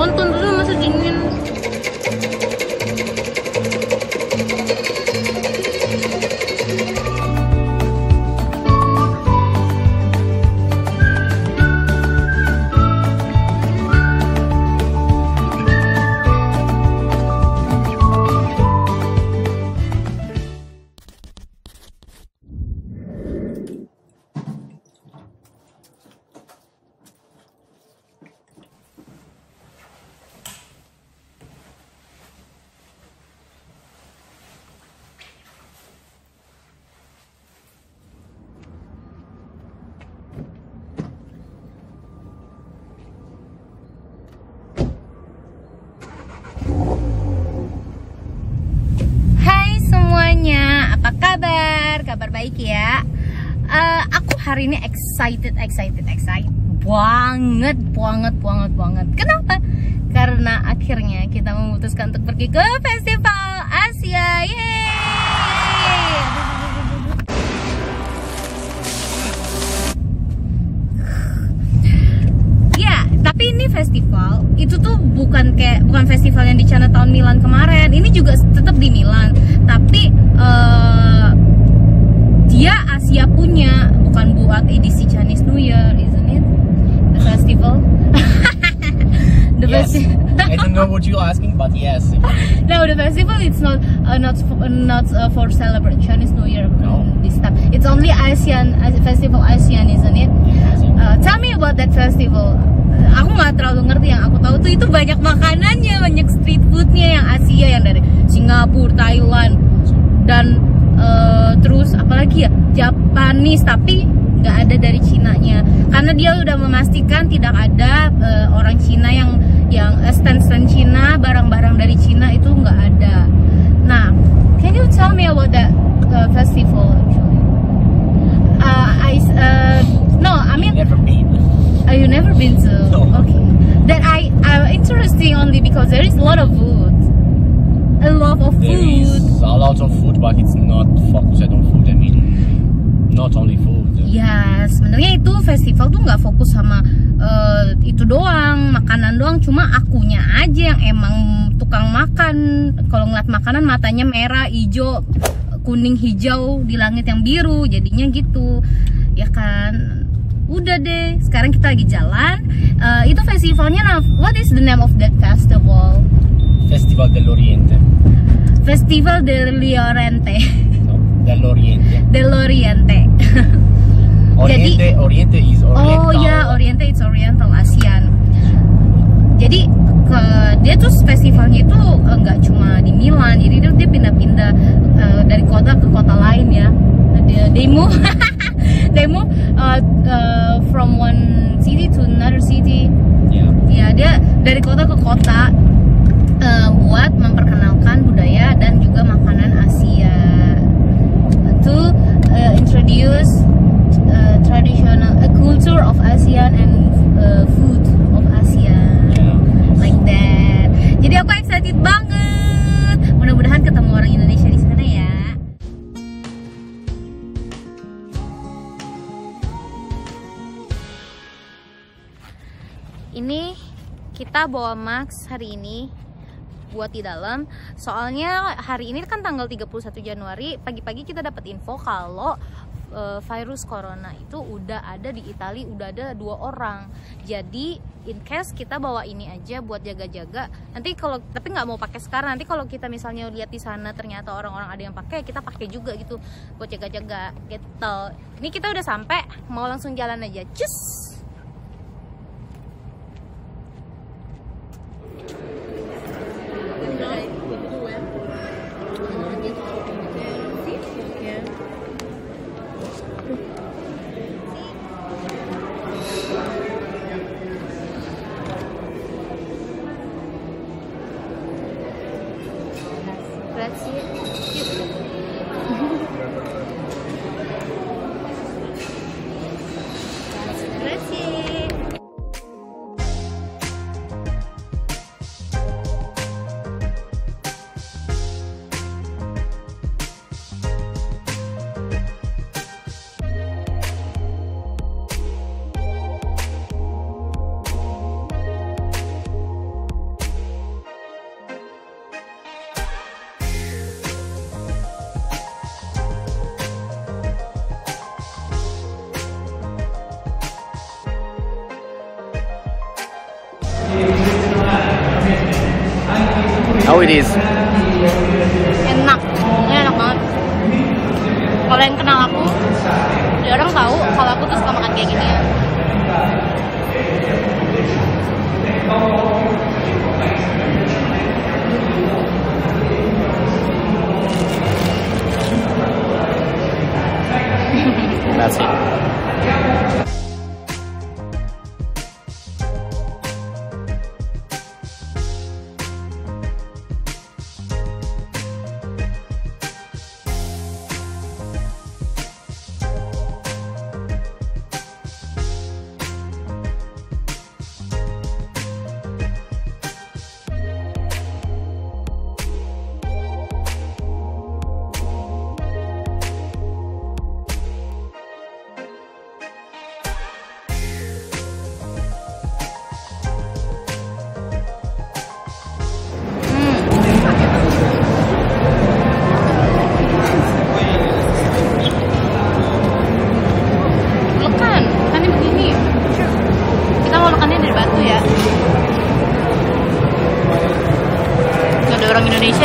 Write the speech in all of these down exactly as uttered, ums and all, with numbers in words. wonton dulu masih dingin. Apa kabar? Kabar baik ya. Uh, aku hari ini excited, excited, excited banget, banget, banget, banget. Kenapa? Karena akhirnya kita memutuskan untuk pergi ke Festival Asia. Yeay! Ya, tapi ini festival itu tuh bukan kayak bukan festival yang di Chinatown Milan kemarin. Ini juga tetap di Milan, tapi Uh, dia Asia punya, bukan buat edisi Chinese New Year, isn't it? The festival. The yes. I don't know what you're asking, but yes. No, the festival it's not uh, not uh, not uh, for celebrate Chinese New Year. No. This time it's only ASEAN festival ASEAN, isn't it? Uh, tell me about that festival. Aku nggak terlalu ngerti, yang aku tahu tuh itu banyak makanannya, banyak street foodnya yang Asia, yang dari Singapura, Thailand. Dan uh, terus apalagi ya, Japanese, tapi nggak ada dari Cinanya, karena dia udah memastikan tidak ada uh, orang Cina yang yang stand-stand Cina, barang-barang dari Cina itu nggak ada. Nah, can you tell me about that uh, festival actually? Uh, I uh, no, I mean never been. Uh, you never been to? No. Okay. That I I'm interesting only because there is a lot of food. A lot of food. There is a lot of food, but it's not focused on food. I mean, not only food. Ya, sebenarnya itu festival tuh nggak fokus sama uh, itu doang, makanan doang. Cuma akunya aja yang emang tukang makan. Kalau ngeliat makanan matanya merah, hijau, kuning, hijau di langit yang biru. Jadinya gitu, ya kan? Udah deh. Sekarang kita lagi jalan. Uh, itu festivalnya. What is the name of that festival? Festival dell'Oriente. Festival dell'Oriente. No, dell'Oriente. Dell'Oriente. Oriente, jadi, Oriente is Oriental. Oh ya, Oriente is Oriental ASEAN. Jadi ke, dia tuh festivalnya itu enggak cuma di Milan, jadi dia pindah-pindah uh, dari kota ke kota lain ya. Ada demo, demo uh, uh, from one city to another city. Ya. Yeah. Ya, dia dari kota ke kota. Uh, buat memperkenalkan budaya dan juga makanan Asia, to uh, introduce uh, traditional uh, culture of ASEAN and uh, food of ASEAN, yeah, like that. Jadi aku excited banget. Mudah-mudahan ketemu orang Indonesia di sana ya. Ini kita bawa Max hari ini buat di dalam, soalnya hari ini kan tanggal tiga puluh satu Januari, pagi-pagi kita dapat info kalau uh, virus corona itu udah ada di Italia, udah ada dua orang. Jadi in case kita bawa ini aja buat jaga-jaga. Nanti kalau tapi nggak mau pakai sekarang, nanti kalau kita misalnya lihat di sana ternyata orang-orang ada yang pakai, kita pakai juga gitu buat jaga-jaga gitu. Ini kita udah sampai, mau langsung jalan aja. Cus. How it is? Enak, ini enak banget. Kalau yang kenal aku, dia orang tahu kalau aku tuh suka makan kayak gini ya. That's it.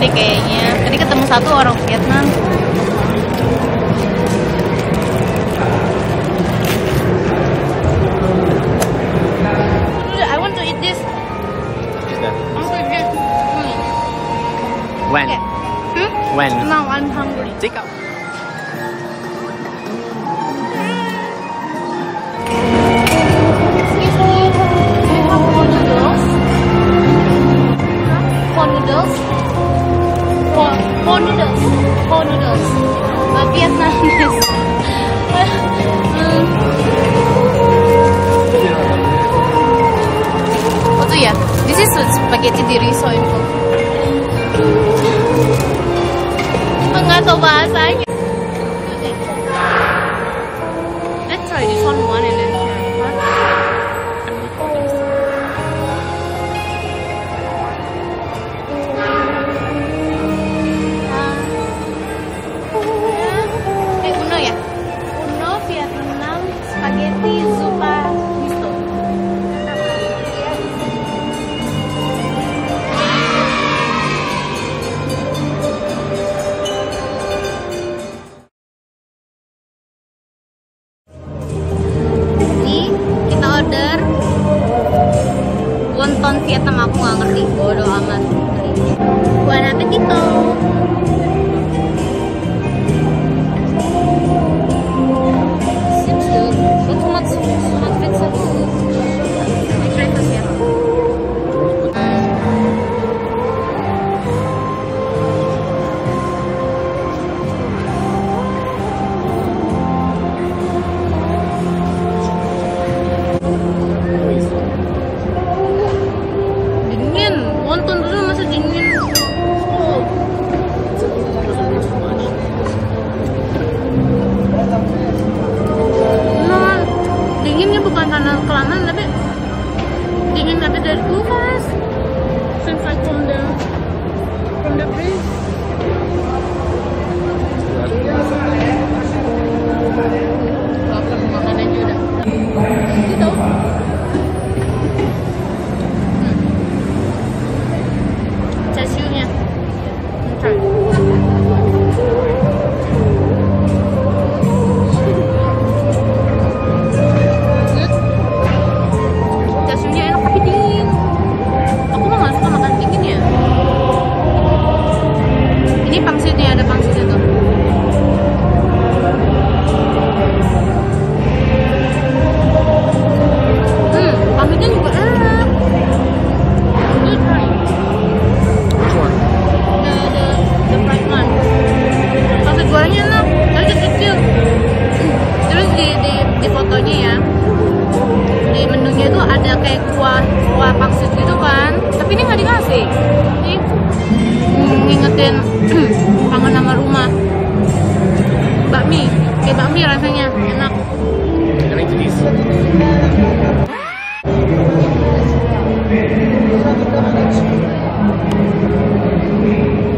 Deh kayaknya. Tadi ketemu satu orang Vietnam. I want to eat this. I want to eat this. Hmm. When? Okay. Hmm? When? Now I'm hungry. Take out. Spaghetti di riso info. Enggak tahu bahasanya. Let's try this one one and then try one. Eh, uno ya. Uno Vietnam spaghetti zupa. Vietnam aku nggak ngerti, bodo amat. Buat apa gitu?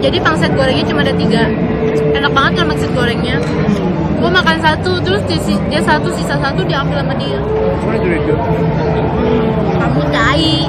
Jadi pangsit gorengnya cuma ada tiga. Enak banget kan pangsit gorengnya. Gue makan satu, terus dia satu, sisa satu diambil sama dia. Kamu tai.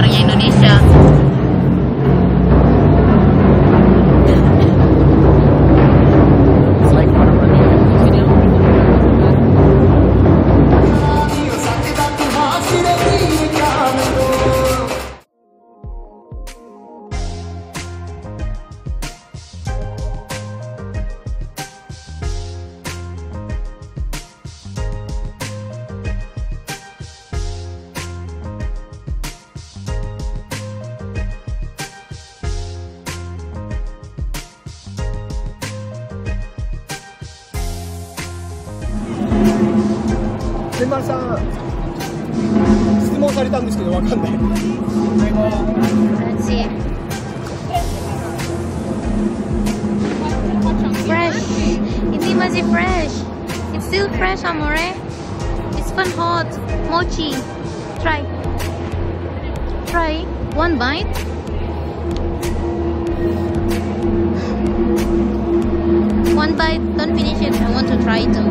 luarnya Indonesia.質問されたんですけどわかんない。Fresh. Ini masih fresh. It's still fresh, amore. It's fun hot. Mochi. Try. Try one bite. One bite. Don't finish it. I want to try it too.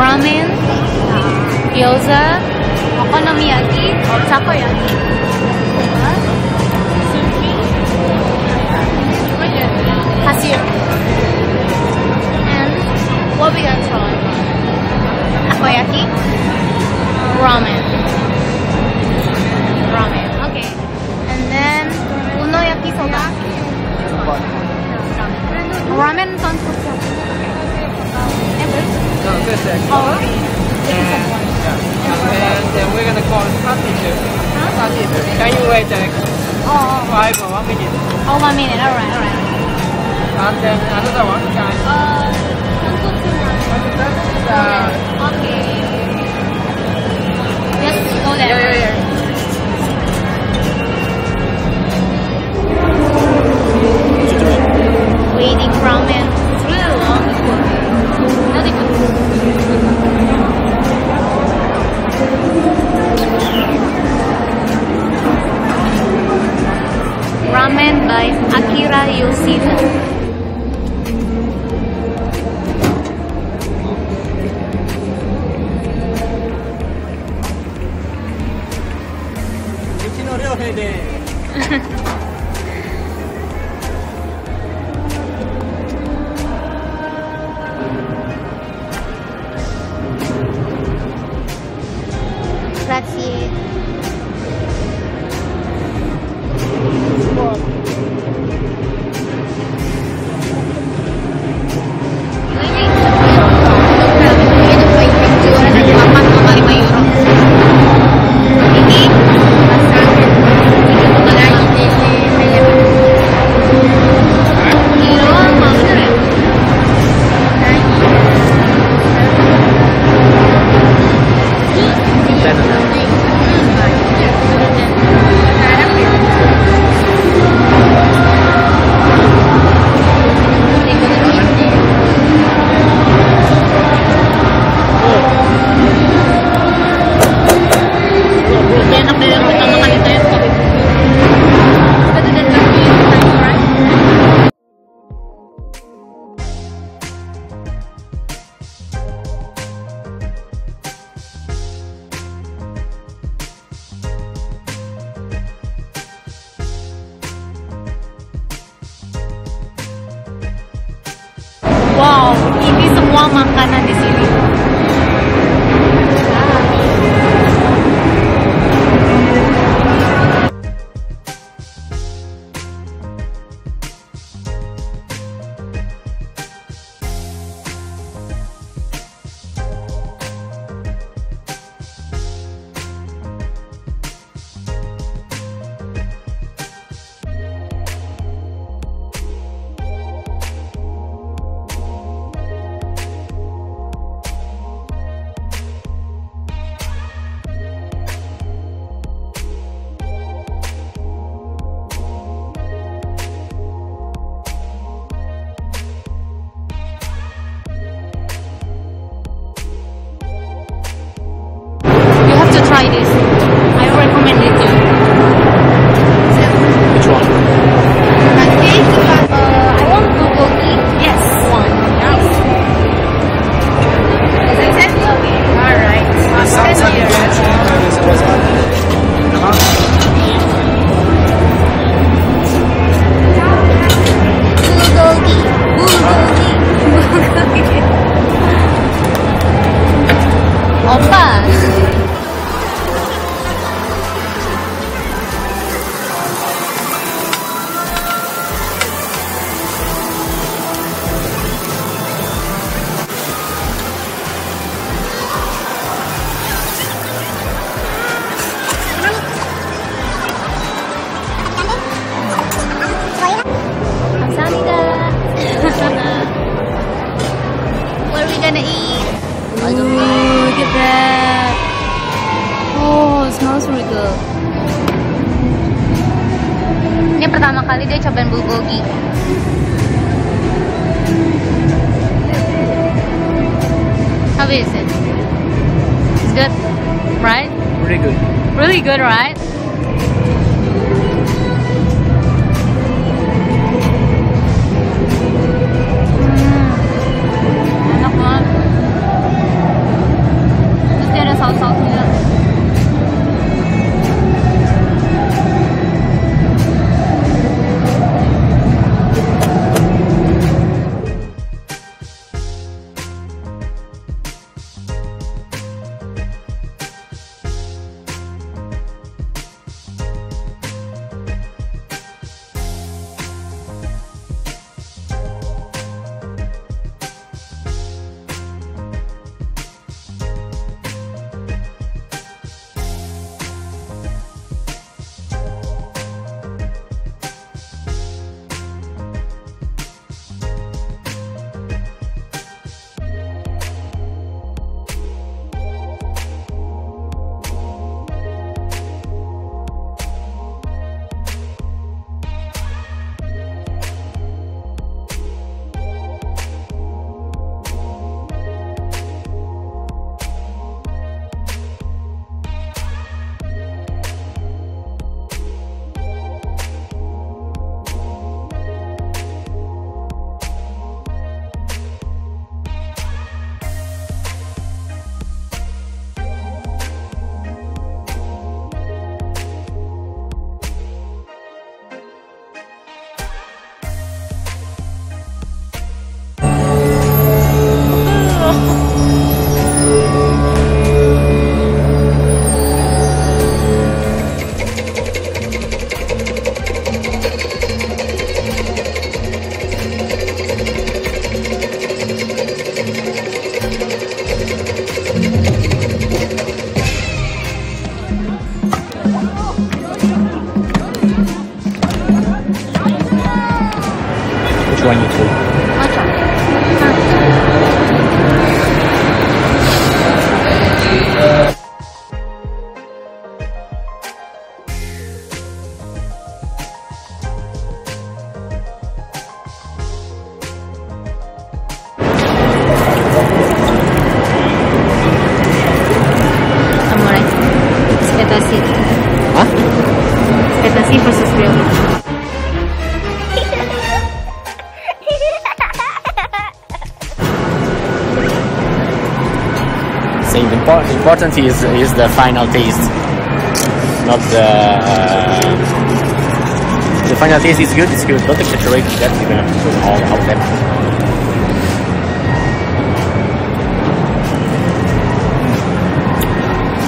Ramen, gyoza, okonomiyaki, takoyaki. Hasir. And what we gonna try? Takoyaki, ramen. Ramen, okay. And then uno yaki soba. Ramen soba. No, this is oh, okay. And, yeah. And then we're gonna call passenger. Huh? Passenger. Can you wait like oh, oh. five or one minute? Oh, one minute. All right, all right. And then another one. Can uh, uh, okay. Just go there. Yeah, yeah, yeah. Waiting ramen. It's really long before. Nothing. Ramen by Akira Yoshida. Grazie. Wow, ini semua makanan di sini. try this. I recommend it to you. Which one? In that case, you have, uh, I want bulgogi. Yes. One. Yes. Is it that bulgogi? All right. It's here. Bulgogi. Bulgogi. Bulgogi. Opa. Pertama kali dia cobain bulgogi. How is it? It's good, right? Really good. Really good, right? Hmm, enak banget. Terus dia ada saus-sausnya. The important is is the final taste, not the. Uh, the final taste is good. It's good. Don't exaggerate that. You're gonna put all out there.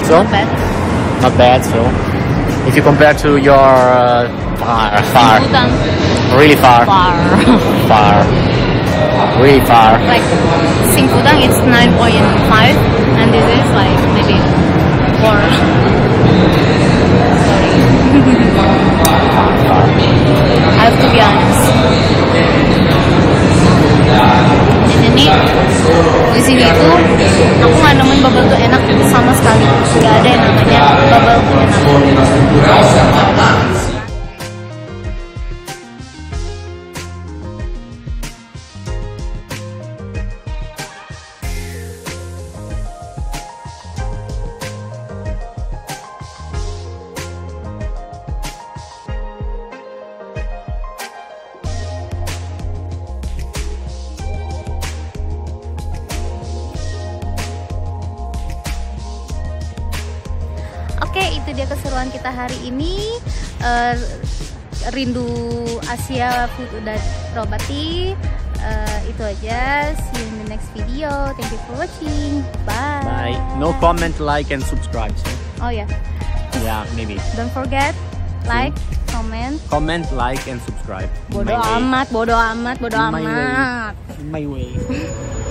So not bad. Not bad. So if you compare to your uh, far, far, really far, far, far, really far. Like Singkudang, it's nine point five. And this is like maybe four. I have to be honest. Dan ini di sini itu aku nggak nemuin bubble tuh enak sama sekali. Gak ada yang namanya bubble tuh enak. Oke, itu dia keseruan kita hari ini. Uh, Rindu Asia udah terobati. Uh, itu aja. See you in the next video. Thank you for watching. Bye. Bye. No comment, like, and subscribe. So. Oh yeah. Yeah, maybe. Don't forget, like, comment. Comment, like, and subscribe. Bodoh amat, bodoh amat, bodoh amat. In my way.